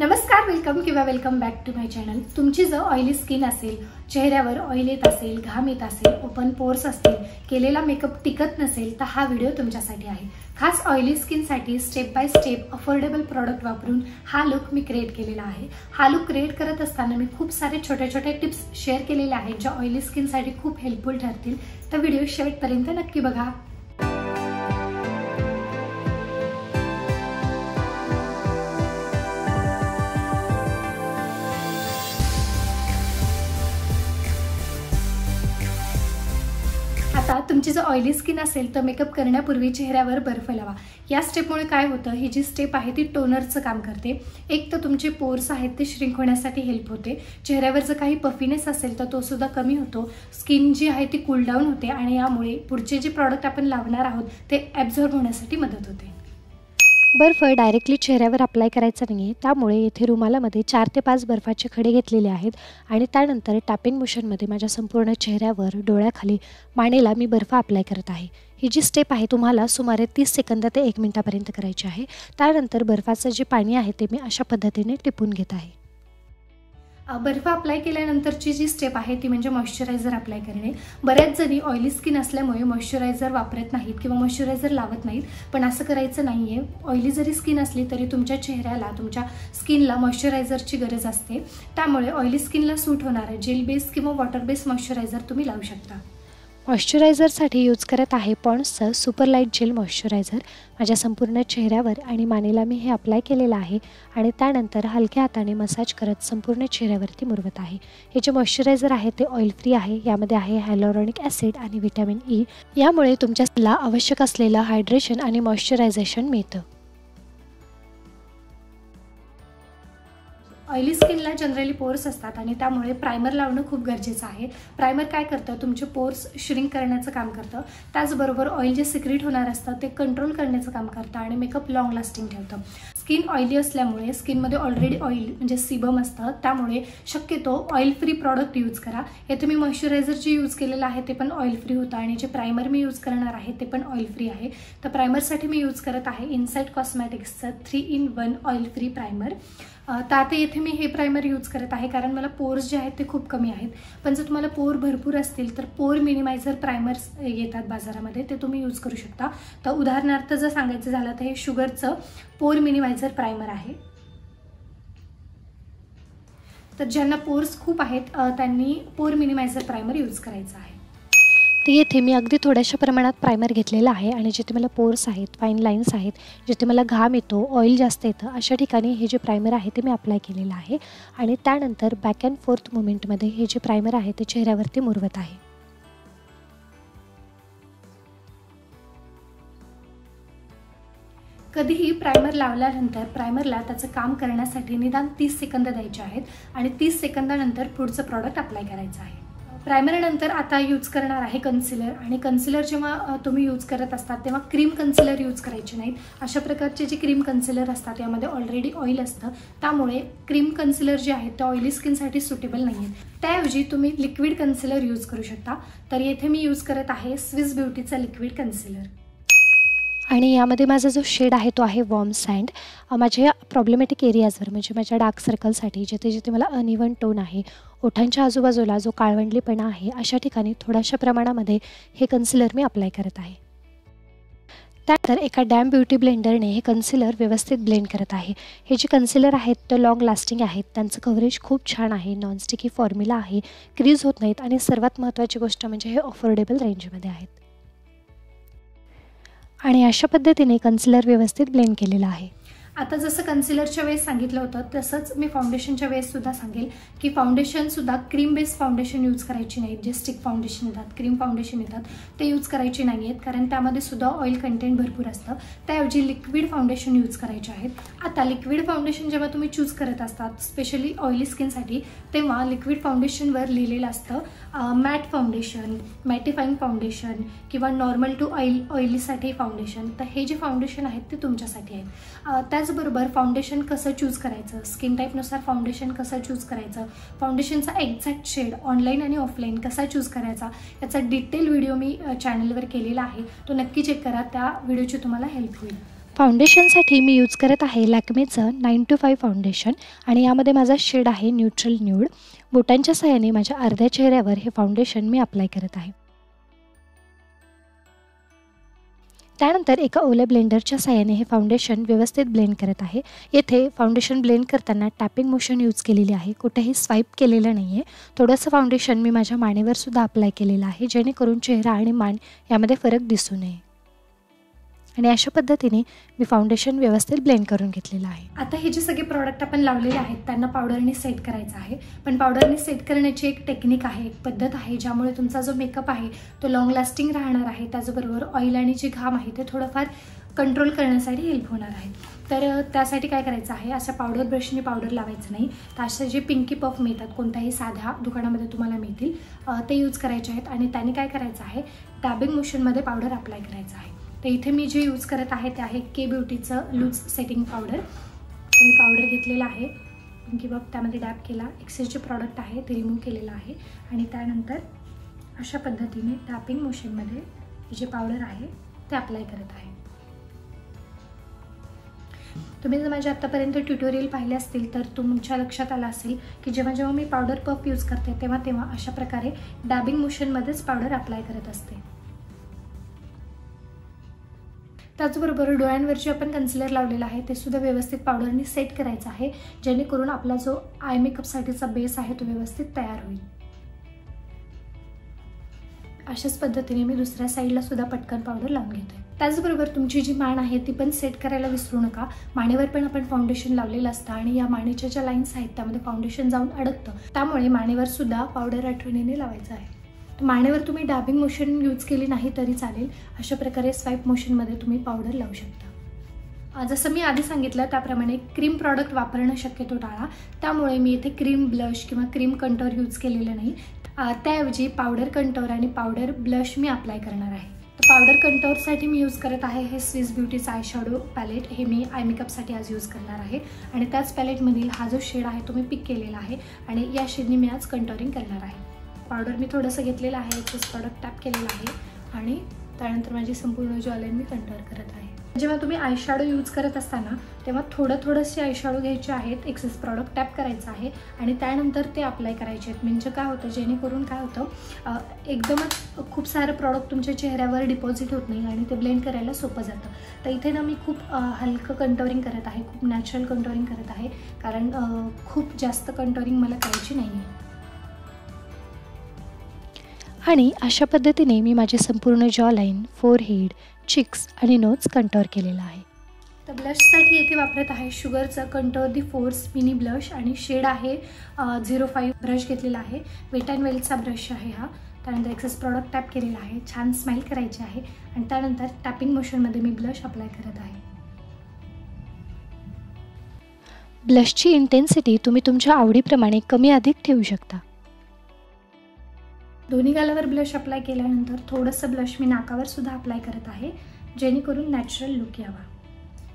नमस्कार, वेलकम किंवा welcome back to my channel. तुमची जर ऑइली स्किन असेल, चेहऱ्यावर ऑइल येत असेल, घाम येत असेल, ओपन पोर्स असतील, केलेला मेकअप टिकत नसेल तर हा व्हिडिओ तुमच्यासाठी आहे। खास ऑइली स्किनसाठी step by step affordable product वापरून हा लुक मी क्रिएट केलेला आहे। हा लुक क्रिएट करत असताना मी खूप सारे छोटे छोटे टिप्स शेअर केलेले आहेत ज्या ऑइली स्किनसाठी खूप हेल्पफुल ठरतील, तर व्हिडिओ शेवटपर्यंत नक्की बघा। आता तुमची जर ऑइली स्किन असेल तर मेकअप करण्यापूर्वी चेहऱ्यावर बर्फ लावा। या स्टेपमुळे काय होतं, ही जी स्टेप आहे ती टोनरचं काम करते। एक तर तुमचे पोर्स आहेत ते श्रिंक होण्यासाठी हेल्प होते, चेहऱ्यावर जर काही पफीनेस असेल तर तो सुद्धा कमी होतो, स्किन जी आहे ती कूल डाऊन होते आणि यामुळे पुढचे जे प्रॉडक्ट आपण लावणार आहोत ते ॲब्झॉर्ब होण्यासाठी मदत होते। बर्फ डायरेक्टली चेहऱ्यावर अप्लाय करायचा नाही आहे, त्यामुळे इथे रुमालामध्ये 4 ते 5 बर्फाचे खडे घेतलेले आहेत आणि त्यानंतर टॅपिंग मोशनमध्ये माझ्या संपूर्ण चेहऱ्यावर, डोळ्याखाली, मानेला मी बर्फ अप्लाय करत आहे। ही जी स्टेप आहे तुम्हाला सुमारे 30 सेकंद ते 1 मिनिटापर्यंत करायची आहे। त्यानंतर बर्फाचं जे पाणी आहे ते मी अशा पद्धतीने टिपून घेत आहे। बर्फ अप्लाय केल्यानंतरची जी स्टेप आहे ती म्हणजे मॉइश्चरायझर अप्लाय करणे। बऱ्याच जणी ऑइली स्किन असल्यामुळे मॉइश्चरायझर वापरत नाहीत किंवा मॉइश्चरायझर लावत नाहीत, पण असं करायचं नाही आहे। ऑइली जरी स्किन असली तरी तुमच्या चेहऱ्याला, तुमच्या स्किनला मॉइश्चरायझरची गरज असते, त्यामुळे ऑइली स्किनला सूट होणारे जेल बेस किंवा वॉटर बेस मॉइश्चरायझर तुम्ही लावू शकता। मॉइश्चरायझरसाठी यूज करत आहे पॉन्ड्सचं सुपर लाईट जेल मॉइश्चरायझर। माझ्या संपूर्ण चेहऱ्यावर आणि मानेला मी हे अप्लाय केलेलं आहे आणि त्यानंतर हलक्या हाताने मसाज करत संपूर्ण चेहऱ्यावरती मुरवत आहे। हे जे मॉइश्चरायझर आहे ते ऑइल फ्री आहे, यामध्ये आहे हॅलुरॉनिक ॲसिड आणि व्हिटॅमिन ई, यामुळे तुमच्या स्किनला आवश्यक असलेलं हायड्रेशन आणि मॉइश्चरायझेशन मिळतं। ऑइली स्किनला जनरली पोर्स असतात आणि त्यामुळे प्राइमर लावणं खूप गरजेचं आहे। प्राइमर काय करतं, तुमचे पोर्स श्रिंक करण्याचं काम करतं, त्याचबरोबर ऑइल जे सिक्रेट होणार असतं ते कंट्रोल करण्याचं काम करतं आणि मेकअप लॉंग लास्टिंग ठेवतं। स्किन ऑइली असल्यामुळे स्किनमध्ये ऑलरेडी ऑइल म्हणजे सीबम असतं, त्यामुळे शक्यतो ऑइल फ्री प्रॉडक्ट यूज करा। येथे मी मॉइश्चरायझर जे यूज केलेलं आहे ते पण ऑइल फ्री होतं आणि जे प्राइमर मी यूज करणार आहे ते पण ऑइल फ्री आहे। तर प्रायमरसाठी मी यूज करत आहे इनसाईट कॉस्मॅटिक्सचं 3 in 1 ऑइल फ्री प्राइमर। आता येथे मी हे प्राइमर यूज करत आहे कारण मला पोर्स जे आहेत ते खूप कमी आहेत, पण जर तुम्हाला पोर भरपूर असतील तर पोर मिनिमायझर प्राइमर्स येतात बाजारामध्ये, ते तुम्ही यूज करू शकता। तर उदाहरणार्थ जर सांगायचं झालं तर हे शुगरचं पोर मिनिमायझर प्राइमर आहे। तर ज्यांना पोर्स खूप आहेत त्यांनी पोर मिनिमायझर प्राइमर यूज करायचा आहे। तर येथे मी अगदी थोड्याशा प्रमाणात प्राइमर घेतलेला आहे आणि जिथे मला पोर्स आहेत, फाईन लाईन्स आहेत, जिथे मला घाम येतो, ऑइल जास्त येतं, अशा ठिकाणी हे जे प्राइमर आहे ते मी अप्लाय केलेलं आहे आणि त्यानंतर बॅक अँड फोर्थ मुवमेंटमध्ये हे जे प्राइमर आहे ते चेहऱ्यावरती मुरवत आहे। कधीही प्राइमर लावल्यानंतर प्राइमरला त्याचं काम करण्यासाठी निदान 30 सेकंद द्यायचे आहेत आणि 30 सेकंदानंतर पुढचं प्रॉडक्ट अप्लाय करायचं आहे। प्रायमरनंतर आता यूज करणार आहे कन्सिलर, आणि कन्सिलर जेव्हा तुम्ही यूज करत असतात तेव्हा क्रीम कन्सिलर यूज करायचे नाहीत। अशा प्रकारचे जे क्रीम कन्सिलर असतात यामध्ये ऑलरेडी ऑइल असतं, त्यामुळे क्रीम कन्सिलर जे आहेत ते ऑइली स्किनसाठी सुटेबल नाही आहेत। त्याऐवजी तुम्ही लिक्विड कन्सिलर यूज करू शकता। तर येथे मी यूज करत आहे स्विस ब्युटीचा लिक्विड कन्सिलर आणि यामध्ये माझा जो शेड आहे तो आहे वॉर्म सँड। माझ्या प्रॉब्लेमॅटिक एरियाजवर म्हणजे माझ्या डार्क सर्कलसाठी, जिथे जिथे मला अनइव्हन टोन आहे, ओठांच्या आजूबाजूला जो काळवंडलेपणा आहे, अशा ठिकाणी थोड्याशा प्रमाणामध्ये हे कन्सिलर मी अप्लाय करत आहे। त्यानंतर एका डॅम ब्युटी ब्लेंडरने हे कन्सिलर व्यवस्थित ब्लेंड करत आहे। हे जे कन्सिलर आहेत ते लॉंग लास्टिंग आहेत, त्यांचं कव्हरेज खूप छान आहे, नॉनस्टिकी फॉर्म्युला आहे, क्रीज होत नाहीत आणि सर्वात महत्त्वाची गोष्ट म्हणजे हे अफोर्डेबल रेंजमध्ये आहेत आणि अशा पद्धतीने कन्सिलर व्यवस्थित ब्लेंड केलेला आहे। आता जसं कन्सिलरच्या वेळेस सांगितलं होतं तसंच मी फाउंडेशनच्या वेळेससुद्धा सांगेल की फाउंडेशनसुद्धा क्रीम बेस्ड फाउंडेशन यूज करायची नाहीत। जे स्टिक फाउंडेशन येतात, क्रीम फाउंडेशन येतात, ते यूज करायचे नाही आहेत कारण त्यामध्ये सुद्धा ऑइल कंटेंट भरपूर असतं। त्याऐवजी लिक्विड फाउंडेशन यूज करायचे आहेत। आता लिक्विड फाउंडेशन जेव्हा तुम्ही चूज करत असतात स्पेशली ऑइली स्किनसाठी, तेव्हा लिक्विड फाउंडेशनवर लिहिलेलं असतं मॅट फाउंडेशन, मॅटिफाईंग फाउंडेशन किंवा नॉर्मल टू ऑइलीसाठी फाउंडेशन। तर हे जे फाउंडेशन आहेत ते तुमच्यासाठी आहेत। त्याचबरोबर फाउंडेशन कसं चूज करायचं, स्किन टाईपनुसार फाउंडेशन कसं चूज करायचं, फाउंडेशनचा एक्झॅक्ट शेड ऑनलाईन आणि ऑफलाईन कसा चूज करायचा याचा डिटेल व्हिडिओ मी चॅनलवर केलेला आहे, तो नक्की चेक करा, त्या व्हिडिओची तुम्हाला हेल्प होईल। फाउंडेशनसाठी मी यूज करत आहे लॅक्मेचं 925 फाउंडेशन आणि यामध्ये माझा शेड आहे न्यूट्रल न्यूड। बोटांच्या सहाय्याने माझ्या अर्ध्या चेहऱ्यावर हे फाउंडेशन मी अप्लाई करत आहे। त्यानंतर एका ओले ब्लेंडरच्या सहाय्याने हे फाउंडेशन व्यवस्थित ब्लेंड करत आहे। येथे फाउंडेशन ब्लेंड करताना टॅपिंग मोशन यूज केलेली आहे, कुठेही स्वाइप केलेलं नाहीये। थोडंसं फाउंडेशन मी माझ्या मानेवर सुद्धा अप्लाई केलेलं आहे जेणेकरून चेहरा आणि मान यामध्ये फरक दिसू नये। आणि अशा पद्धतीने मी फाउंडेशन व्यवस्थित ब्लेंड करून घेतलेला आहे। आता हे जे सगळे प्रोडक्ट आपण लावलेले आहेत त्यांना पावडरने सेट करायचं आहे, पण पावडरने सेट करण्याची एक टेक्निक आहे, एक पद्धत आहे, ज्यामुळे तुमचा जो मेकअप आहे तो लॉन्ग लास्टिंग राहणार आहे। त्याचबरोबर ऑइल आणि जे घाम आहे ते थोडंफार कंट्रोल करण्यासाठी हेल्प होणार आहे। तर त्यासाठी काय करायचं आहे, अशा पावडर ब्रशने पावडर लावायचं नाही, तर असे जे पिंकी पफ मिळतात कोणत्याही साध्या दुकानामध्ये तुम्हाला मिळतील ते यूज करायचे आहेत आणि त्याने काय करायचं आहे टॅबिंग मोशनमध्ये पावडर अप्लाय करायचं आहे। तर इथे मी जे यूज करत आहे ते आहे के ब्यूटीचं लूज सेटिंग पावडर। मी पावडर घेतलेला आहे पिंकी पफ, त्यामध्ये डॅप केला, एक्सेस जे प्रॉडक्ट आहे ते रिमूव्ह केलेलं आहे आणि त्यानंतर अशा पद्धतीने टॅपिंग मोशनमध्ये जे पावडर आहे ते अप्लाय करत आहे। तुम्ही जर माझे आतापर्यंत ट्युटोरियल पाहिले असतील तर तुमच्या लक्षात आलं असेल की जेव्हा जेव्हा मी पावडर पफ यूज करते तेव्हा तेव्हा अशा प्रकारे डॅबिंग मोशनमध्येच पावडर अप्लाय करत असते। त्याचबरोबर डोळ्यांवर जे आपण कन्सिलर लावलेला आहे ते सुद्धा व्यवस्थित पावडरने सेट करायचं आहे जेणेकरून आपला जो आय मेकअपसाठीचा बेस आहे तो व्यवस्थित तयार होईल। अशाच पद्धतीने मी दुसऱ्या साईडला सुद्धा पटकन पावडर लावून घेते। त्याचबरोबर तुमची जी मान आहे ती पण सेट करायला विसरू नका। मानेवर पण आपण फाउंडेशन लावलेलं असतं आणि या मानेच्या ज्या लाईन्स आहेत त्यामध्ये फाउंडेशन जाऊन अडकतं, त्यामुळे मानेवर सुद्धा पावडर आठवणीने लावायचं आहे। मानेवर तुम्ही डॅबिंग मोशन यूज केली नाही तरी चालेल, अशा प्रकारे स्वाईप मोशनमध्ये तुम्ही पावडर लावू शकता। जसं मी आधी सांगितलं त्याप्रमाणे क्रीम प्रॉडक्ट वापरणं शक्यतो टाळा, त्यामुळे मी इथे क्रीम ब्लश किंवा क्रीम कंटोर यूज केलेलं नाही, त्याऐवजी पावडर कंटोर आणि पावडर ब्लश मी अप्लाय करणार आहे। तर पावडर कंटोरसाठी मी यूज करत आहे हे स्विस ब्युटीचं आय शॅडो पॅलेट, हे मी आय मेकअपसाठी आज यूज करणार आहे आणि त्याच पॅलेटमधील हा जो शेड आहे तो मी पिक केलेला आहे आणि या शेडने मी आज कंटोरिंग करणार आहे। पावडर मी थोडंसं घेतलेलं आहे, एक्सेस प्रॉडक्ट टॅप केलेला आहे आणि त्यानंतर माझी संपूर्ण ज्वेलरी मी कंटोर करत आहे। जेव्हा तुम्ही आयशॅडो यूज करत असताना तेव्हा थोडं थोडंसे आयशॅडो घ्यायचे आहेत, एक्सेस प्रॉडक्ट टॅप करायचं आहे आणि त्यानंतर ते अप्लाय करायचे आहेत। म्हणजे काय होतं, जेणेकरून काय होतं एकदमच खूप सारं प्रॉडक्ट तुमच्या चेहऱ्यावर डिपॉझिट होत नाही आणि ते ब्लेंड करायला सोपं जातं। तर इथे ना मी खूप हलकं कंटोरिंग करत आहे, खूप नॅचरल कंटोरिंग करत आहे, कारण खूप जास्त कंटोरिंग मला करायची नाही आहे। आणि अशा पद्धतीने मी माझे संपूर्ण जॉ लाईन, फोरहेड, चिक्स आणि नोज कंटोर केलेला आहे। तर ब्लशसाठी येथे वापरत आहे शुगरचं contour de force mini blush आणि शेड आहे 05 ब्रश घेतलेला आहे, वेट अँड वेल्डचा ब्रश आहे हा। त्यानंतर एक्सेस प्रॉडक्ट टॅप केलेला आहे, छान स्माईल करायची आहे आणि त्यानंतर टॅपिंग मोशनमध्ये मी ब्लश अप्लाय करत आहे। ब्लशची इंटेन्सिटी तुम्ही तुमच्या आवडीप्रमाणे कमी अधिक ठेवू शकता। दोन्ही गालावर ब्लश अप्लाय केल्यानंतर थोडंसं ब्लश मी नाकावर सुद्धा अप्लाय करत आहे जेणेकरून नॅचरल लुक यावा।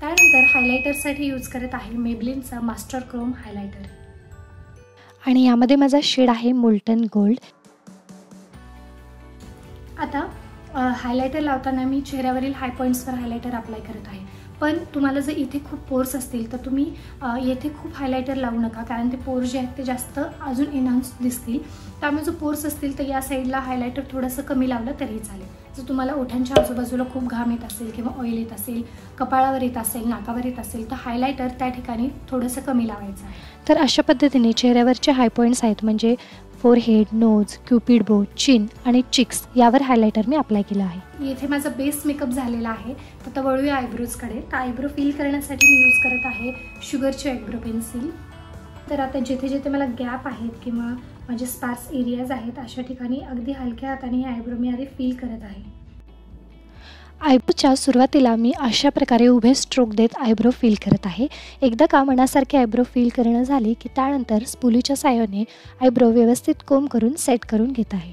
त्यानंतर हायलायटरसाठी यूज करत आहे मेबलिनचा मास्टर क्रोम हायलायटर आणि यामध्ये माझा शेड आहे मोल्टन गोल्ड। आता हायलायटर लावताना मी चेहऱ्यावरील हाय पॉईंट्सवर हायलायटर अप्लाय करत आहे, पण तुम्हाला जर इथे खूप पोर्स असतील तर तुम्ही येथे खूप हायलायटर लावू नका, कारण ते पोर्स जे आहेत ते जास्त अजून एनहान्स दिसतील। त्यामुळे जो पोर्स असतील तर या साईडला हायलायटर थोडंसं कमी लावलं तरी चालेल। जर तुम्हाला ओठांच्या आजूबाजूला खूप घाम येत असेल किंवा ऑइल येत असेल, कपाळावर येत असेल, नाकावर येत असेल तर हायलायटर त्या ठिकाणी थोडंसं कमी लावायचं आहे। तर अशा पद्धतीने चेहऱ्यावरचे हाय पॉईंट्स आहेत म्हणजे forehead, knows, Cupid bow, chin आणि चिक्स यावर हायलायटर मी अप्लाय केला आहे। येथे माझा बेस मेकअप झालेला आहे, तर आता वळूया आयब्रोजकडे। तर आयब्रो फिल करण्यासाठी मी यूज करत आहे शुगरची आयब्रो पेन्सिल। तर आता जिथे जिथे मला गॅप आहेत किंवा माझे स्पार्स एरियाज आहेत अशा ठिकाणी अगदी हलक्या हाताने हे आयब्रो मी आधी फिल करत आहे। आयब्रोच्या सुरुवातीला मी अशा प्रकारे उभे स्ट्रोक देत आयब्रो फील करत आहे। एकदा का मनासारखे आयब्रो फील करणं झाले की त्यानंतर स्पुलीच्या साहाय्याने आयब्रो व्यवस्थित कोंब करून सेट करून घेत आहे।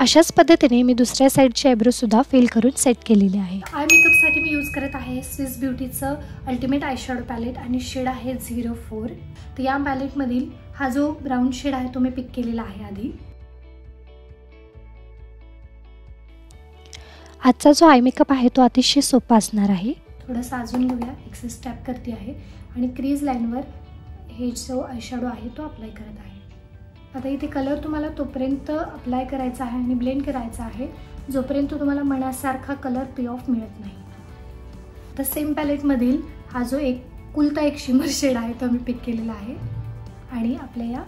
अशाच पद्धतीने मी दुसऱ्या साईडचे आयब्रो सुद्धा फील करून सेट केलेले आहे। आय मेकअपसाठी मी यूज करत आहे स्विस ब्युटीचं अल्टिमेट आयशॅडो पॅलेट आणि शेड आहे 04। तर या पॅलेटमधील हा जो ब्राऊन शेड आहे तो मी पिक केलेला आहे आधी। आजचा जो आय मेकअप आहे तो अतिशय सोपा असणार आहे। थोडासा अजून घेऊया, एक्सेस टॅप करते आहे आणि क्रीज लाईनवर हे जो आयशॅडो आहे तो अप्लाय करत आहे। आता इथे कलर तुम्हाला तोपर्यंत अप्लाय करायचा आहे आणि ब्लेंड करायचा आहे जोपर्यंत तुम्हाला मनासारखा कलर पे ऑफ मिळत नाही। आता सेम पॅलेटमधील हा जो एक कुलता एक शिमर शेड आहे तो मी पिक केलेला आहे आणि आपल्या या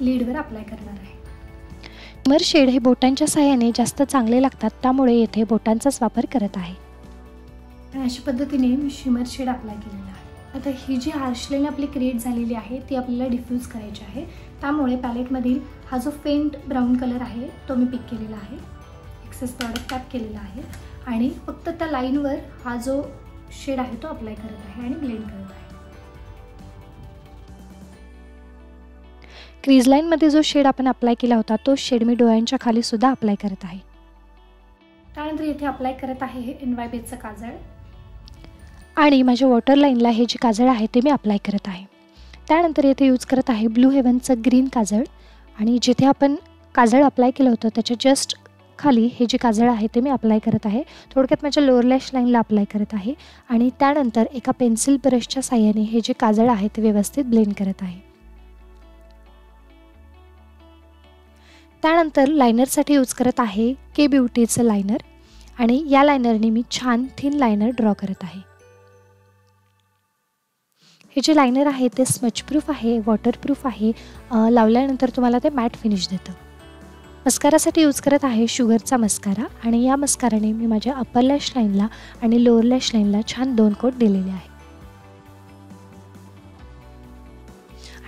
लीडवर अप्लाय करणार आहे। शिमर शेड हे बोटांच्या साहाय्याने जास्त चांगले लागतात, त्यामुळे येथे बोटांचाच वापर करत आहे। अशा पद्धतीने मी शिमर शेड अप्लाय केलेला आहे। आता ही जी हार्श लाईन आपली क्रिएट झालेली आहे ती आपल्याला डिफ्यूज करायची आहे, त्यामुळे पॅलेटमधील हा जो फेंट ब्राऊन कलर आहे तो मी पिक केलेला आहे, एक्सेस प्रॉडक्ट टॅप केलेला आहे आणि फक्त त्या लाईनवर हा जो शेड आहे तो अप्लाय करत आहे आणि ब्लेंड करत आहे। क्रीज लाईन मध्ये जो शेड आपण अप्लाय केला होता तो शेड मी डोळ्यांच्या खाली सुद्धा अप्लाय करत आहे। त्यानंतर इथे अप्लाय करत आहे हे एनवायबेचं काजळ आणि माझ्या वॉटर लाईनला हे जे काजळ आहे ते मी अप्लाय करत आहे। त्यानंतर इथे यूज करत आहे ब्लू हेवनचं ग्रीन काजळ आणि जिथे आपण काजळ अप्लाय केलं होतं त्याच्या जस्ट खाली हे जे काजळ आहे ते मी अप्लाय करत आहे। थोडक्यात माझ्या लोअर लॅश लाईनला अप्लाय करत आहे आणि त्यानंतर एका पेन्सिल ब्रशच्या साहाय्याने हे जे काजळ आहे ते व्यवस्थित ब्लेंड करत आहे। त्यानंतर लायनरसाठी यूज करत आहे के ब्युटीचं लायनर आणि या लायनरने मी छान थिन लायनर ड्रॉ करत आहे। हे जे लायनर आहे ते स्मच प्रूफ आहे, वॉटरप्रूफ आहे, लावल्यानंतर तुम्हाला ते मॅट फिनिश देतं। मस्कारासाठी यूज करत आहे शुगरचा मस्कारा आणि या मस्काराने मी माझ्या अपर लॅश लाईनला आणि लोअर लॅश लाईनला छान दोन कोट दिलेले आहे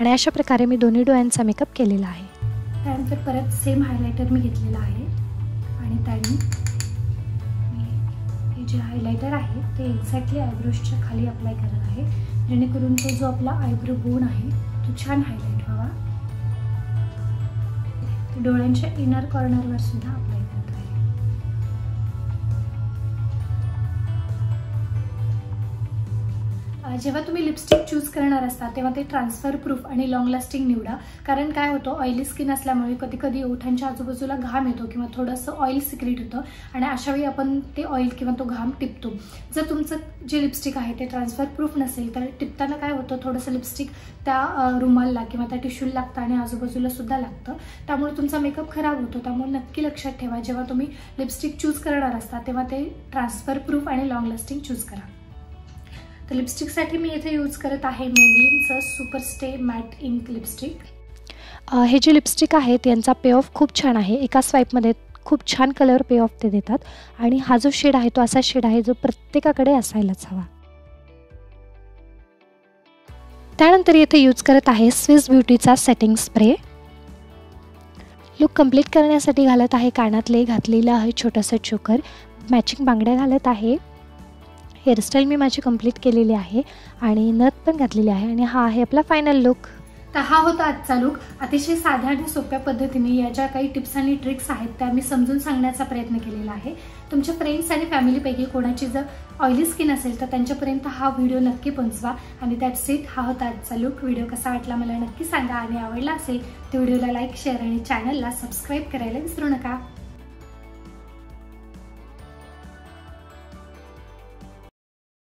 आणि अशा प्रकारे मी दोन्ही डोळ्यांचा मेकअप केलेला आहे। त्यानंतर परत सेम हायलायटर मी घेतलेला आहे आणि त्याने मी हे जे हायलायटर आहे ते एक्झॅक्टली आयब्रोजच्या खाली अप्लाय करत आहे जेणेकरून तो जो आपला आयब्रो बोन आहे तो छान हायलाईट व्हावा। डोळ्यांच्या इनर कॉर्नरवर सुद्धा अप्लाय करत आहे। जेव्हा तुम्ही लिपस्टिक चूज करणार असता तेव्हा ते ट्रान्सफर प्रूफ आणि लॉंग लास्टिंग निवडा, कारण काय होतं ऑइली स्किन असल्यामुळे कधी कधी ओठांच्या आजूबाजूला घाम येतो किंवा थोडंसं ऑइल सिक्रेट होतं आणि अशावेळी आपण ते ऑइल किंवा तो घाम टिपतो। जर तुमचं जे लिपस्टिक आहे ते ट्रान्सफर प्रूफ नसेल तर टिपताना काय होतं थोडंसं लिपस्टिक त्या रुमालला किंवा त्या टिश्यूला लागतं आणि आजूबाजूला सुद्धा लागतं, त्यामुळे तुमचा मेकअप खराब होतो। त्यामुळे नक्की लक्षात ठेवा जेव्हा तुम्ही लिपस्टिक चूज करणार असता तेव्हा ते ट्रान्सफर प्रूफ आणि लॉंग लास्टिंग चूज करा। तर लिपस्टिकसाठी मी इथे यूज करत आहे मेबेलिनचं super stay matte ink lipstick. हे जे लिपस्टिक आहेत यांचा पे ऑफ खूप छान आहे, एका स्वाईपमध्ये खूप छान कलर पे ऑफ ते देतात आणि हा जो शेड आहे तो असा शेड आहे जो प्रत्येकाकडे असायलाच हवा। त्यानंतर इथे यूज करत आहे स्विस ब्युटीचा सेटिंग स्प्रे। लुक कंप्लीट करण्यासाठी घालत आहे कानातले, घातलेलं आहे छोटंसं चोकर, मॅचिंग बांगड्या घालत आहे, हेअरस्टाईल मी माझी कंप्लीट केलेली आहे आणि नथ पण घातलेली आहे आणि हा आहे आपला फायनल लुक। तर हा होता आजचा लुक। अतिशय साध्या आणि सोप्या पद्धतीने या ज्या काही टिप्स आणि ट्रिक्स आहेत त्या मी समजून सांगण्याचा प्रयत्न केलेला आहे। तुमच्या फ्रेंड्स आणि फॅमिलीपैकी कोणाची जर ऑइली स्किन असेल तर त्यांच्यापर्यंत हा व्हिडिओ नक्की पोहोचवा आणि दॅट्स इट। हा होता आजचा लुक। व्हिडिओ कसा वाटला मला नक्की सांगा आणि आवडला असेल तर व्हिडिओला लाईक, शेअर आणि चॅनलला सबस्क्राईब करायला विसरू नका।